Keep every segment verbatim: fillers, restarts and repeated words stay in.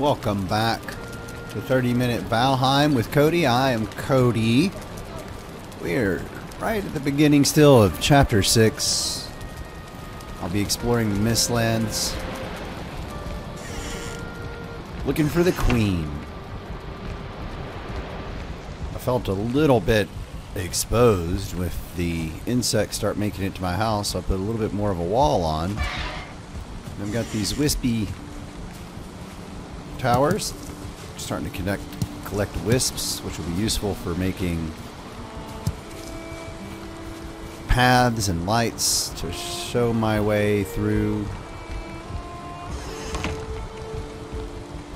Welcome back to thirty minute Valheim with Cody. I am Cody. We're right at the beginning still of chapter six. I'll be exploring the Mistlands, looking for the Queen. I felt a little bit exposed with the insects start making it to my house, so I put a little bit more of a wall on. And I've got these wispy towers starting to connect, collect wisps, which will be useful for making paths and lights to show my way through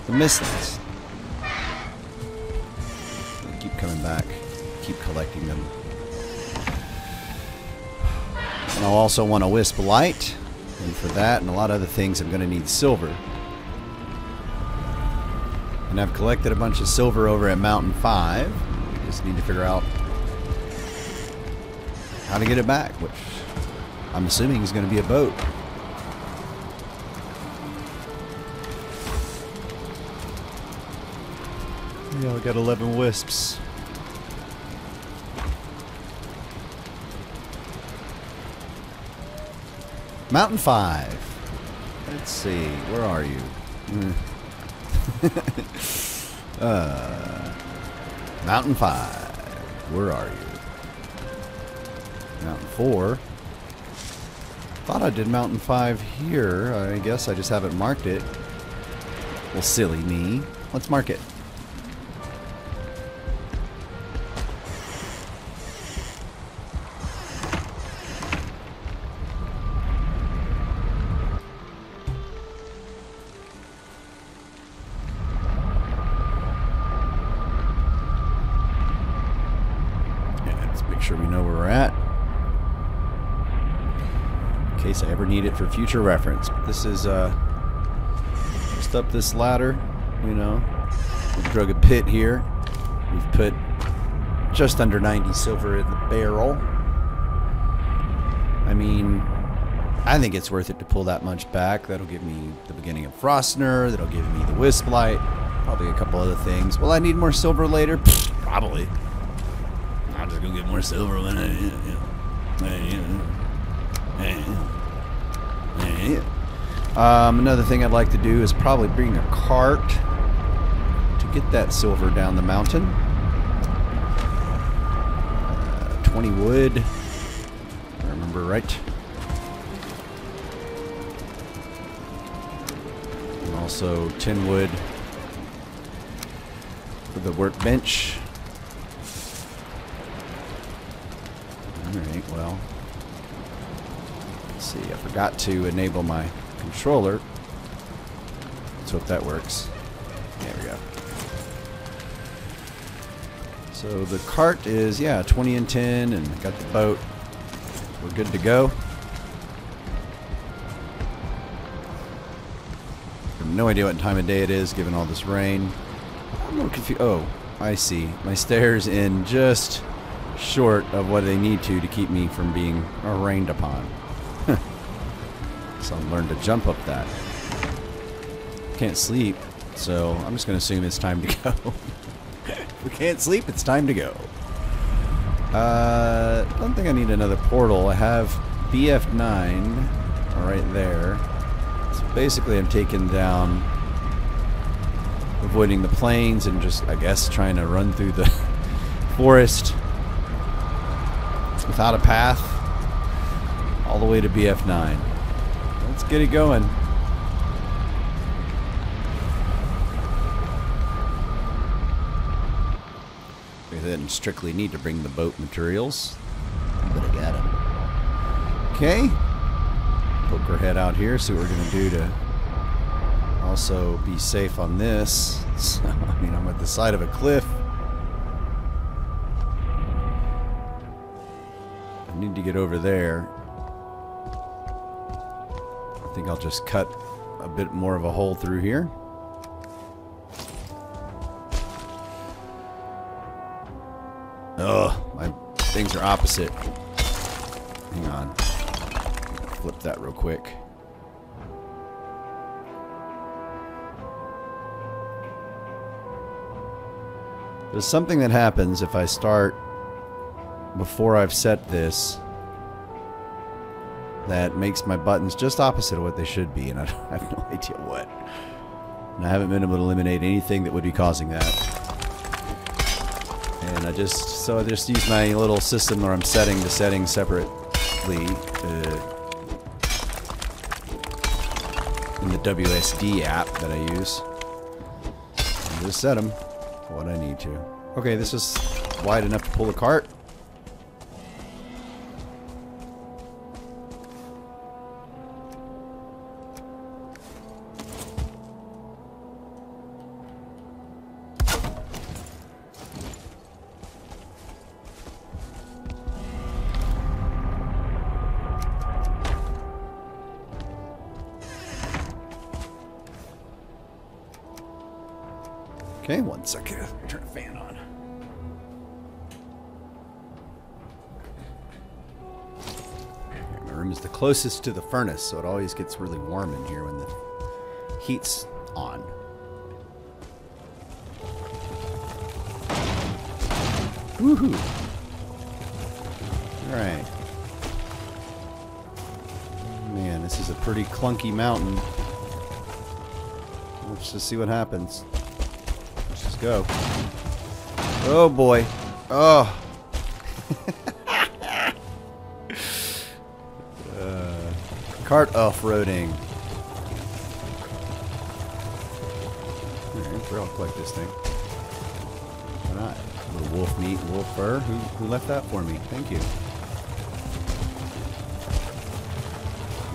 the Mistlands. I keep coming back, keep collecting them. And I'll also want a wisp light, and for that and a lot of other things I'm going to need silver. And I've collected a bunch of silver over at Mountain five. I just need to figure out how to get it back, which I'm assuming is going to be a boat. Yeah, we got eleven wisps. Mountain five. Let's see, where are you? Mm. uh, Mountain five. Where are you? Mountain four. Thought I did Mountain five here. I guess I just haven't marked it. Well, silly me. Let's mark it. Need it for future reference. This is uh, just up this ladder, you know. We've drug a pit here. We've put just under ninety silver in the barrel. I mean, I think it's worth it to pull that much back. That'll give me the beginning of Frostner. That'll give me the wisp light. Probably a couple other things. Will I need more silver later? Pfft, probably. I'll just go get more silver when I. Yeah, yeah, yeah. Yeah. Um, another thing I'd like to do is probably bring a cart to get that silver down the mountain. Uh, twenty wood, if I remember right. And also ten wood for the workbench. Alright, well. See, I forgot to enable my controller. Let's hope that works. There we go. So the cart is, yeah, twenty and ten, and I got the boat. We're good to go. I have no idea what time of day it is, given all this rain. I'm a little confused. Oh, I see. My stairs in just short of what they need to to keep me from being rained upon. So I'll learn to jump up that. Can't sleep, so I'm just gonna assume it's time to go. If we can't sleep, it's time to go. Uh, I don't think I need another portal. I have B F nine right there. So basically I'm taking down, avoiding the plains and just, I guess, trying to run through the forest without a path all the way to B F nine. Let's get it going. We didn't strictly need to bring the boat materials, but I got them. Okay. Poke our head out here, see what we're gonna do to also be safe on this. So, I mean, I'm at the side of a cliff. I need to get over there. I think I'll just cut a bit more of a hole through here. Ugh, my things are opposite. Hang on. Flip that real quick. There's something that happens if I start before I've set this that makes my buttons just opposite of what they should be, and I, I have no idea what. And I haven't been able to eliminate anything that would be causing that. And I just, so I just use my little system where I'm setting the settings separately. Uh, in the W S D app that I use. And just set them to what I need to. Okay, this is wide enough to pull the cart. Okay, one second. Turn the fan on. Okay, my room is the closest to the furnace, so it always gets really warm in here when the heat's on. Woohoo! Alright. Man, this is a pretty clunky mountain. Let's just see what happens. Go. Oh boy. Oh. uh, cart off-roading. Alright, we're all collect this thing. Why not? A little wolf meat, wolf fur. Who, who left that for me? Thank you.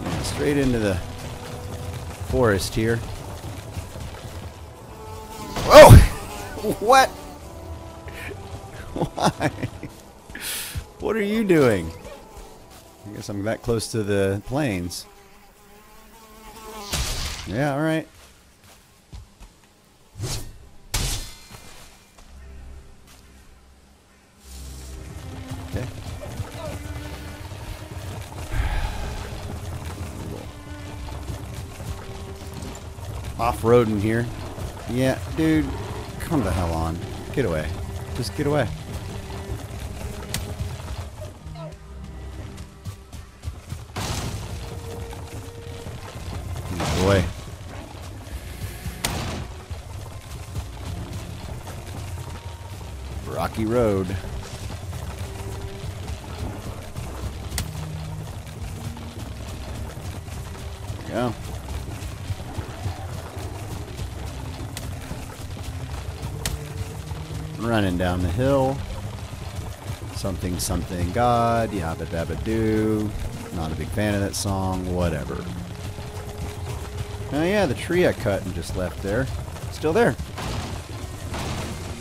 Yeah, straight into the forest here. Oh! What? Why? What are you doing? I guess I'm that close to the plains. Yeah, alright. Okay. Off-roading here. Yeah, dude. Come the hell on. Get away. Just get away. Get away. Rocky road. There we go. Running down the hill. Something, something, God, yabba dabba doo. Not a big fan of that song, whatever. Oh yeah, the tree I cut and just left there. Still there.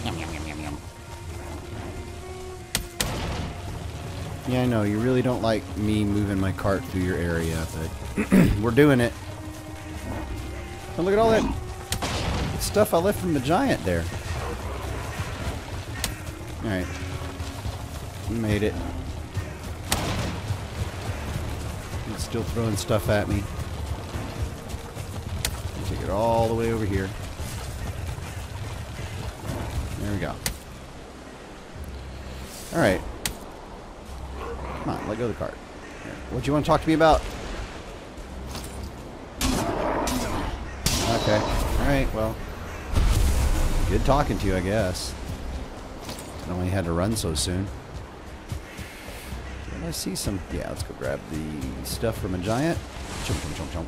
Yum, yum, yum, yum, yum. Yeah, I know, you really don't like me moving my cart through your area, but we're doing it. Oh, look at all that stuff I left from the giant there. Alright. Made it. It's still throwing stuff at me. Take it all the way over here. There we go. Alright. Come on, let go of the cart. Here. What do you want to talk to me about? Okay. Alright, well. Good talking to you, I guess. I only had to run so soon. Did I see some? Yeah, let's go grab the stuff from a giant. Chomp, chomp, chomp, chomp.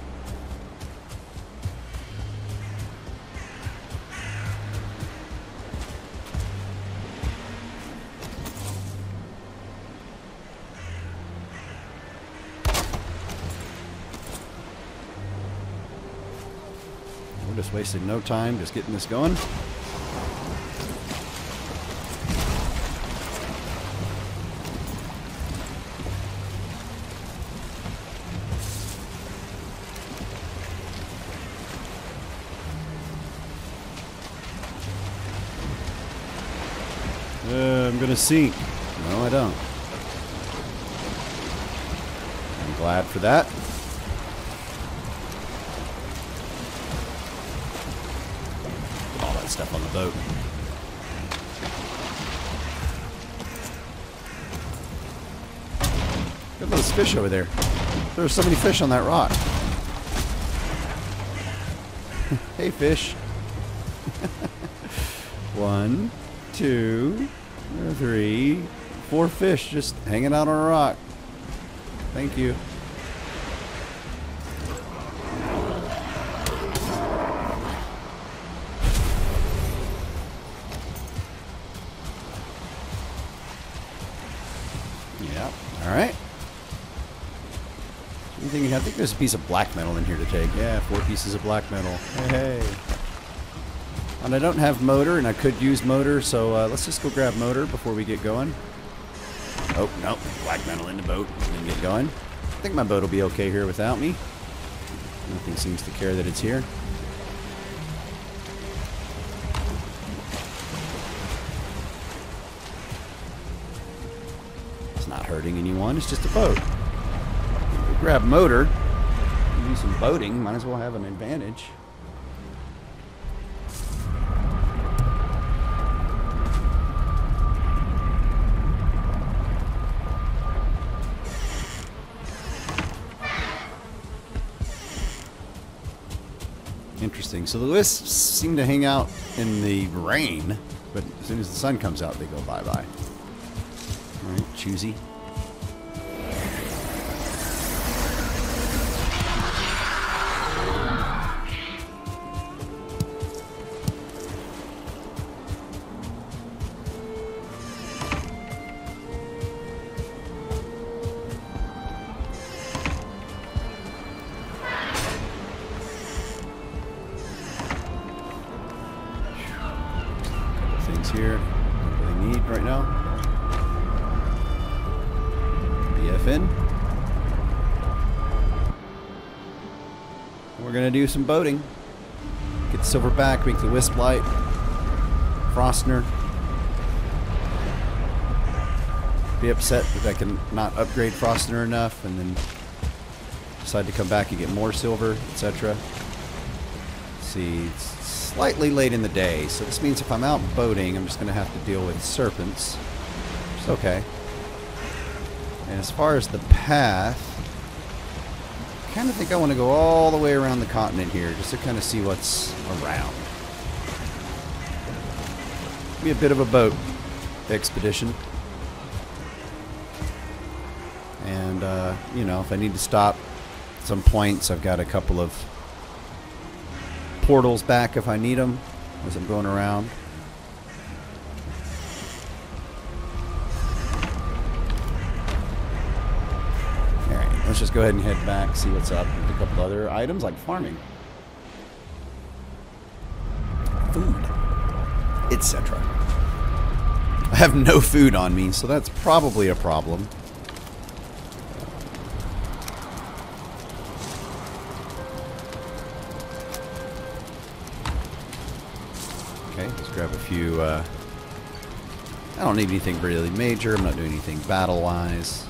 We're just wasting no time just getting this going. I'm gonna sink. No, I don't. I'm glad for that. All that stuff on the boat. Look at those fish over there. There are so many fish on that rock. Hey, fish. One, two, three, four fish just hanging out on a rock. Thank you. Yeah, alright. Anything you have? I think there's a piece of black metal in here to take. Yeah, four pieces of black metal. Hey, hey. And I don't have motor, and I could use motor, so uh, let's just go grab motor before we get going. Oh, no. Black metal in the boat. Didn't get going. I think my boat will be okay here without me. Nothing seems to care that it's here. It's not hurting anyone. It's just a boat. We'll grab motor. We'll do some boating. Might as well have an advantage. Interesting. So the wisps seem to hang out in the rain, but as soon as the sun comes out, they go bye-bye. All right, choosy. Here, what do they need right now? B F N. We're gonna do some boating. Get the silver back, make the wisp light, Frostner. Be upset that I can not upgrade Frostner enough, and then decide to come back and get more silver, et cetera. See. It's slightly late in the day, so this means if I'm out boating, I'm just going to have to deal with serpents. It's okay. And as far as the path, I kind of think I want to go all the way around the continent here, just to kind of see what's around. It'll be a bit of a boat expedition. And, uh, you know, if I need to stop at some points, I've got a couple of portals back if I need them as I'm going around. Alright, let's just go ahead and head back, see what's up. Pick up other items like farming, food, et cetera. I have no food on me, so that's probably a problem. Grab a few, uh, I don't need anything really major. I'm not doing anything battle-wise.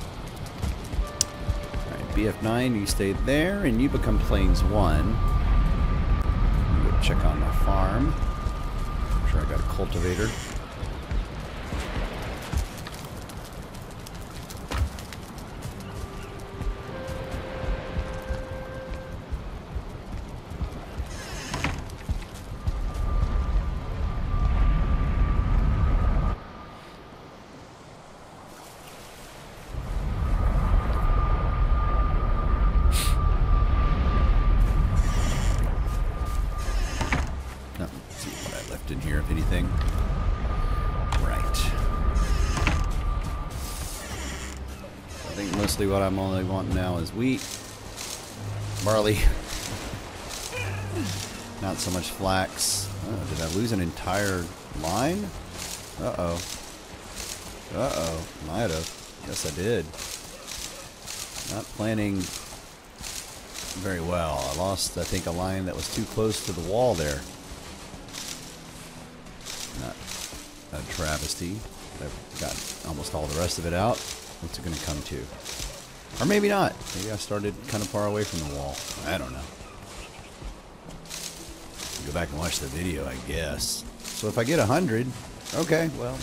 Alright, B F nine, you stay there, and you become Plains one. Go check on my farm. I'm sure I got a cultivator. In here, if anything. Right. I think mostly what I'm only wanting now is wheat, barley, not so much flax. Oh, did I lose an entire line? Uh-oh. Uh-oh. Might have. Yes, I did. Not planning very well. I lost, I think, a line that was too close to the wall there. A travesty. I've got almost all the rest of it out. What's it going to come to? Or maybe not. Maybe I started kind of far away from the wall. I don't know. Go back and watch the video, I guess. So if I get a hundred, okay, well,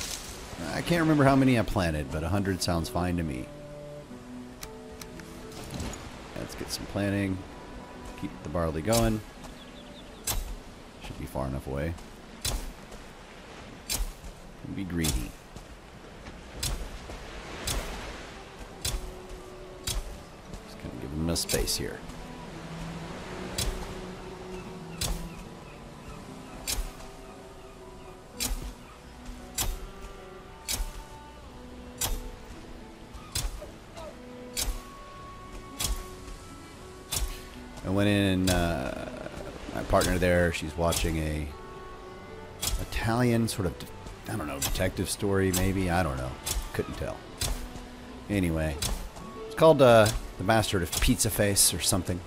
I can't remember how many I planted, but a hundred sounds fine to me. Let's get some planting. Keep the barley going. Should be far enough away. Don't be greedy. Just kind of give them a space here. I went in, uh, my partner there, she's watching a Italian sort of, I don't know, detective story maybe, I don't know, couldn't tell. Anyway, it's called uh, The Bastard of Pizza Face or something.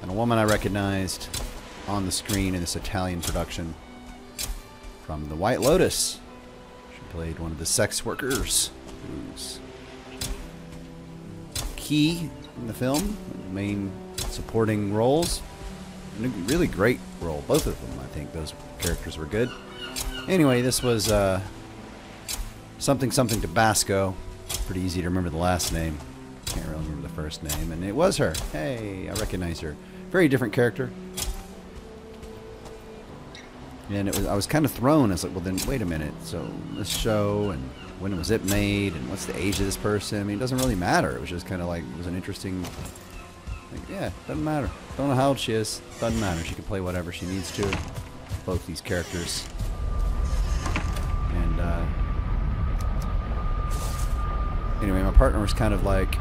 And a woman I recognized on the screen in this Italian production from The White Lotus. She played one of the sex workers who's key in the film, the main supporting roles, and a really great role, both of them. I think those characters were good. Anyway, this was uh, something something Tabasco. Pretty easy to remember the last name. Can't really remember the first name, and it was her. Hey, I recognize her. Very different character. And it was, I was kind of thrown. I was like, well, then wait a minute. So this show, and when was it made, and what's the age of this person? I mean, it doesn't really matter. It was just kind of like, it was an interesting. Like, yeah, doesn't matter. Don't know how old she is. Doesn't matter. She can play whatever she needs to. Both these characters. And, uh... anyway, my partner was kind of like,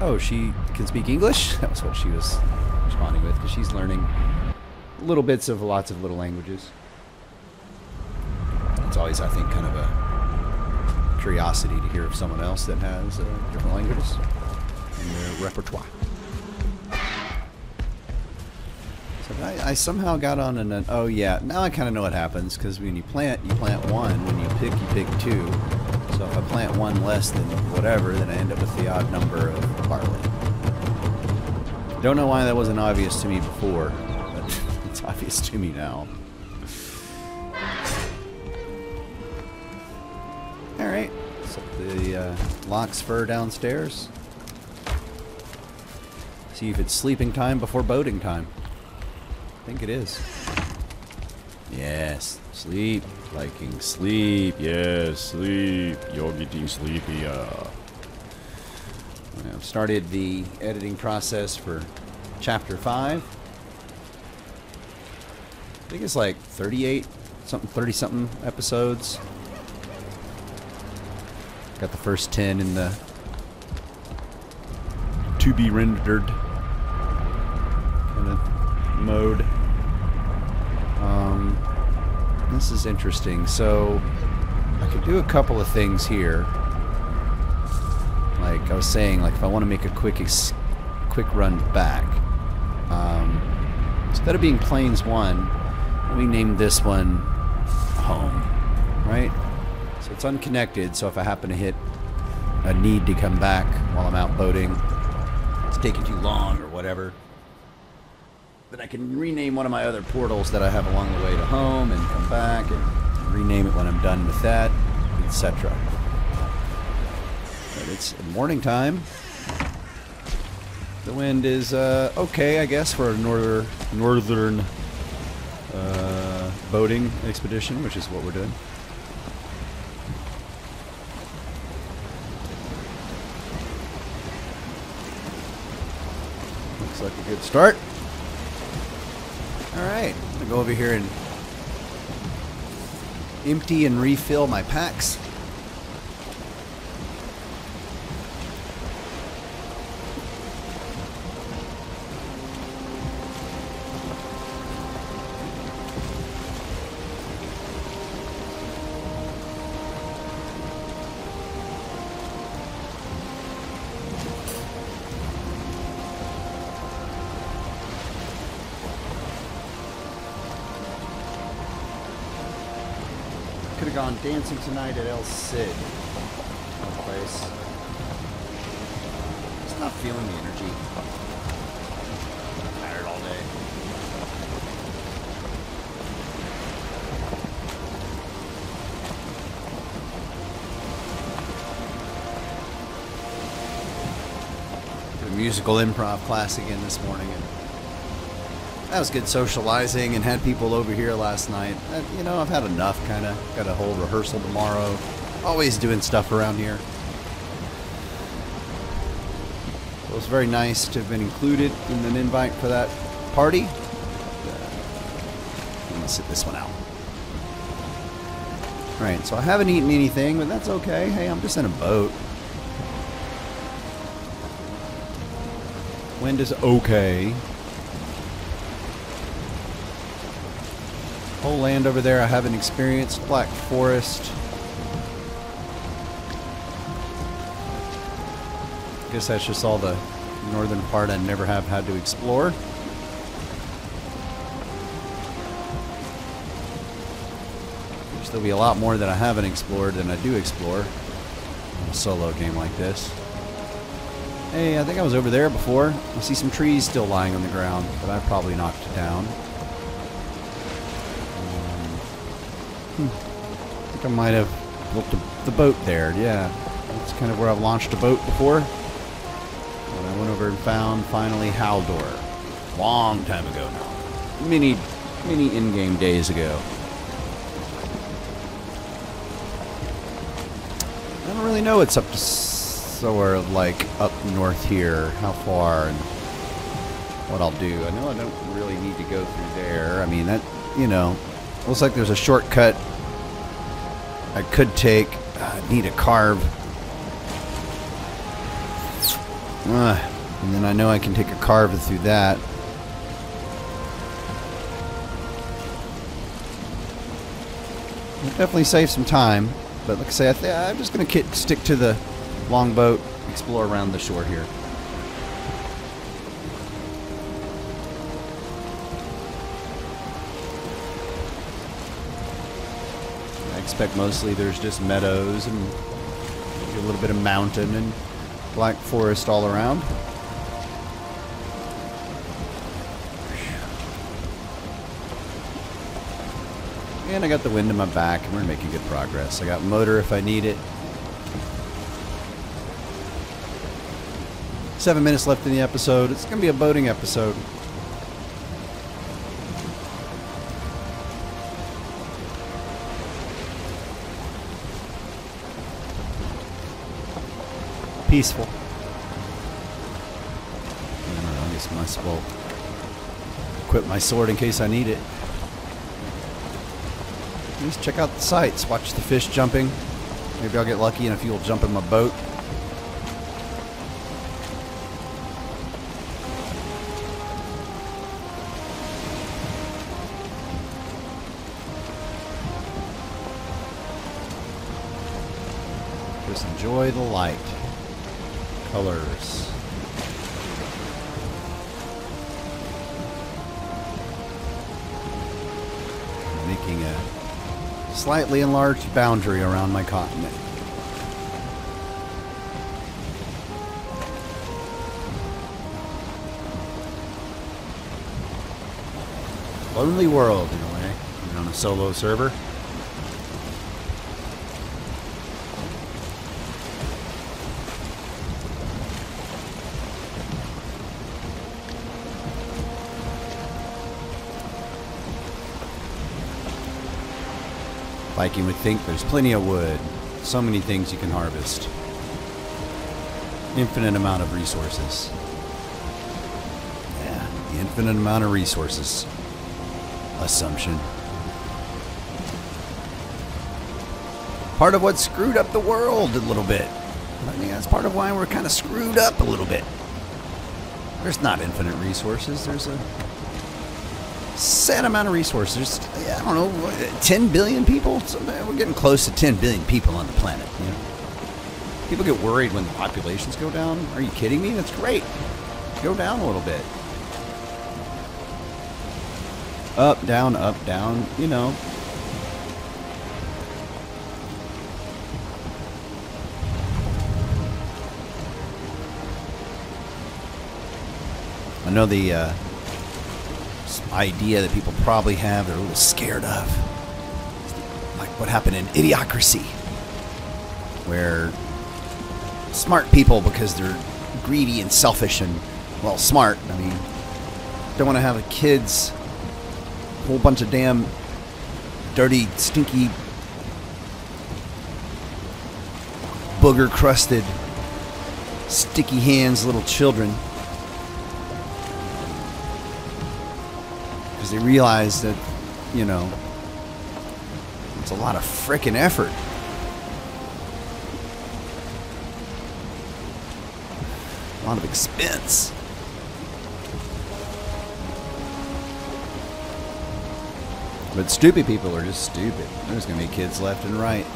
oh, she can speak English? That was what she was responding with, because she's learning little bits of lots of little languages. It's always, I think, kind of a curiosity to hear of someone else that has uh, different languages in their repertoire. I, I somehow got on an, oh yeah, now I kind of know what happens, because when you plant, you plant one, when you pick, you pick two, so if I plant one less than whatever, then I end up with the odd number of barley. Don't know why that wasn't obvious to me before, but it's obvious to me now. Alright, so the uh, lock's fur downstairs. See if it's sleeping time before boating time. I think it is. Yes, sleep, Viking, sleep. Yes, sleep. You're getting sleepier. I've started the editing process for chapter five. I think it's like thirty-eight, something, thirty-something episodes. Got the first ten in the to be rendered kind of mode. Um, this is interesting. So I could do a couple of things here. Like I was saying, like if I want to make a quick ex quick run back, um, instead of being Plains One, we name this one Home, right? So it's unconnected. So if I happen to hit a need to come back while I'm out boating, it's taking too long or whatever, then I can rename one of my other portals that I have along the way to Home and come back and rename it when I'm done with that, et cetera. But it's morning time. The wind is uh, okay, I guess, for a northern, northern uh, boating expedition, which is what we're doing. Looks like a good start. Alright, I'm going to go over here and empty and refill my packs. Gone dancing tonight at El Cid place. Just not feeling the energy. I'm tired all day. Good musical improv class again this morning, and that was good socializing, and had people over here last night. I, you know, I've had enough, kind of. Got a whole rehearsal tomorrow. Always doing stuff around here. Well, it was very nice to have been included in an invite for that party. I'm gonna sit this one out. All right, so I haven't eaten anything, but that's okay. Hey, I'm just in a boat. Wind is okay. Whole land over there I haven't experienced. Black Forest. I guess that's just all the northern part I never have had to explore. There's there'll be a lot more that I haven't explored than I do explore in a solo game like this. Hey, I think I was over there before. I see some trees still lying on the ground, but I probably knocked it down. Hmm. I think I might have built the, the boat there, yeah. That's kind of where I've launched a boat before. And I went over and found, finally, Haldor. Long time ago now. Many, many in-game days ago. I don't really know what's up to somewhere, like, up north here. How far and what I'll do. I know I don't really need to go through there. I mean, that, you know... Looks like there's a shortcut I could take. I need a carve. Uh, and then I know I can take a carve through that. I'll definitely save some time. But like I say, I th I'm just going to stick to the longboat, explore around the shore here. Mostly there's just meadows and a little bit of mountain and black forest all around. And I got the wind in my back, and we're making good progress. I got motor if I need it. Seven minutes left in the episode. It's gonna be a boating episode. Peaceful. I guess I might as well equip my sword in case I need it. Just check out the sights. Watch the fish jumping. Maybe I'll get lucky and a few will jump in my boat. Just enjoy the light. Colors. Making a slightly enlarged boundary around my continent. Lonely world in a way, even on a solo server. Like you would think, there's plenty of wood. So many things you can harvest. Infinite amount of resources. Yeah, the infinite amount of resources. Assumption. Part of what screwed up the world a little bit. I think that's part of why we're kind of screwed up a little bit. There's not infinite resources. There's a... set amount of resources. I don't know, ten billion people? We're getting close to ten billion people on the planet. You know? People get worried when the populations go down. Are you kidding me? That's great. Go down a little bit. Up, down, up, down, you know. I know the, uh, idea that people probably have, they're a little scared of. Like what happened in Idiocracy, where smart people, because they're greedy and selfish and, well, smart. I mean, don't want to have a kid's whole bunch of damn dirty, stinky, booger-crusted, sticky hands little children. Because they realize that, you know, it's a lot of frickin' effort. A lot of expense. But stupid people are just stupid. There's going to be kids left and right.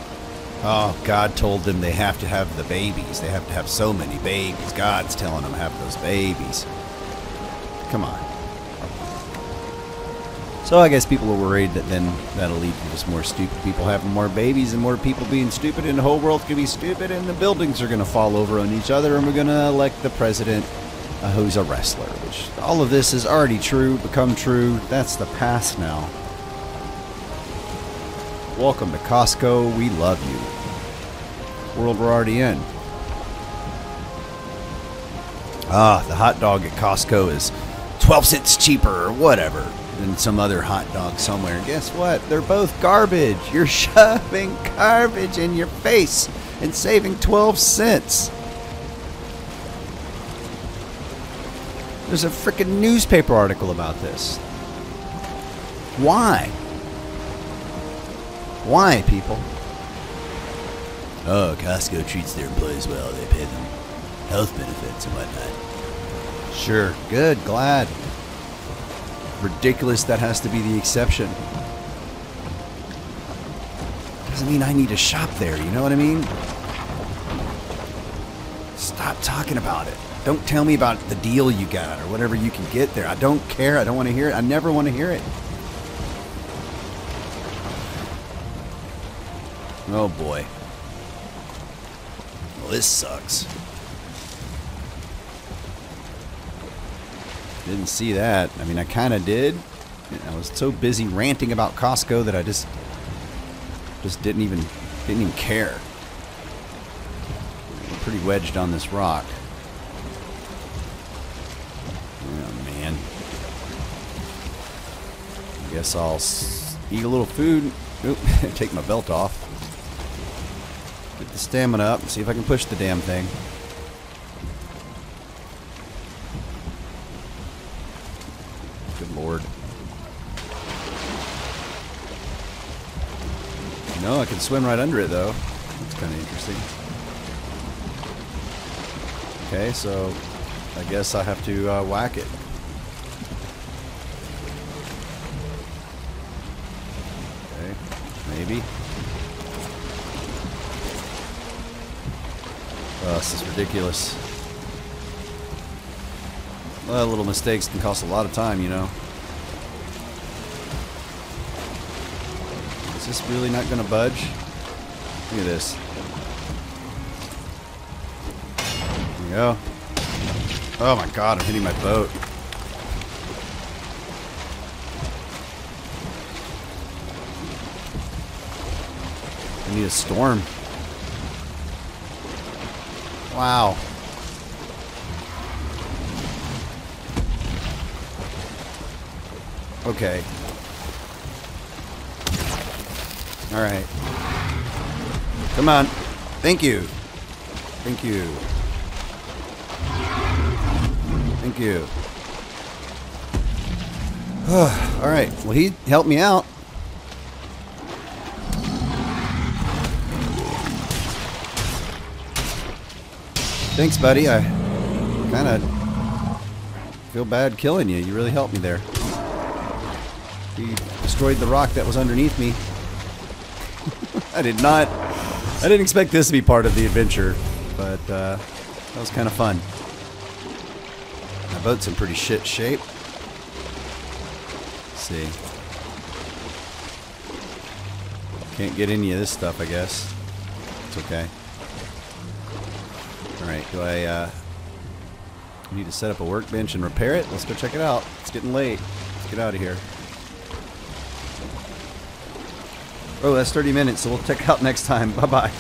Oh, God told them they have to have the babies. They have to have so many babies. God's telling them have those babies. Come on. So I guess people are worried that then that'll lead to just more stupid people having more babies and more people being stupid, and the whole world could be stupid, and the buildings are going to fall over on each other, and we're going to elect the president uh, who's a wrestler, which all of this is already true, become true. That's the past now. Welcome to Costco. We love you. World we're already in. Ah, the hot dog at Costco is twelve cents cheaper or whatever than some other hot dog somewhere. And guess what? They're both garbage. You're shoving garbage in your face and saving twelve cents. There's a freaking newspaper article about this. Why? Why, people? Oh, Costco treats their employees well. They pay them health benefits and whatnot. Sure. Good. Glad. Ridiculous that has to be the exception. Doesn't mean I need to shop there, you know what I mean? Stop talking about it. Don't tell me about the deal you got or whatever you can get there. I don't care. I don't want to hear it. I never want to hear it. Oh boy. Well, this sucks. Didn't see that. I mean, I kind of did. I was so busy ranting about Costco that I just just didn't even didn't even care. I'm pretty wedged on this rock. Oh man. I guess I'll s eat a little food. Oop, take my belt off. Get the stamina up and see if I can push the damn thing. Good lord. No, I can swim right under it though. That's kind of interesting. Okay, so I guess I have to uh, whack it. Okay, maybe. Oh, this is ridiculous. Well, little mistakes can cost a lot of time, you know. Is this really not going to budge? Look at this. There we go. Oh my god, I'm hitting my boat. I need a storm. Wow. Okay. Alright. Come on. Thank you. Thank you. Thank you. Alright. Well, he helped me out. Thanks, buddy. I kind of feel bad killing you. You really helped me there. You destroyed the rock that was underneath me. I did not. I didn't expect this to be part of the adventure, but uh, that was kind of fun. My boat's in pretty shit shape. Let's see. Can't get any of this stuff, I guess. It's okay. Alright, do I uh, need to set up a workbench and repair it? Let's go check it out. It's getting late. Let's get out of here. Oh, that's thirty minutes, so we'll check out next time. Bye-bye.